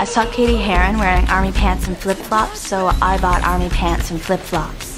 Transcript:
I saw Katie Heron wearing army pants and flip-flops, so I bought army pants and flip-flops.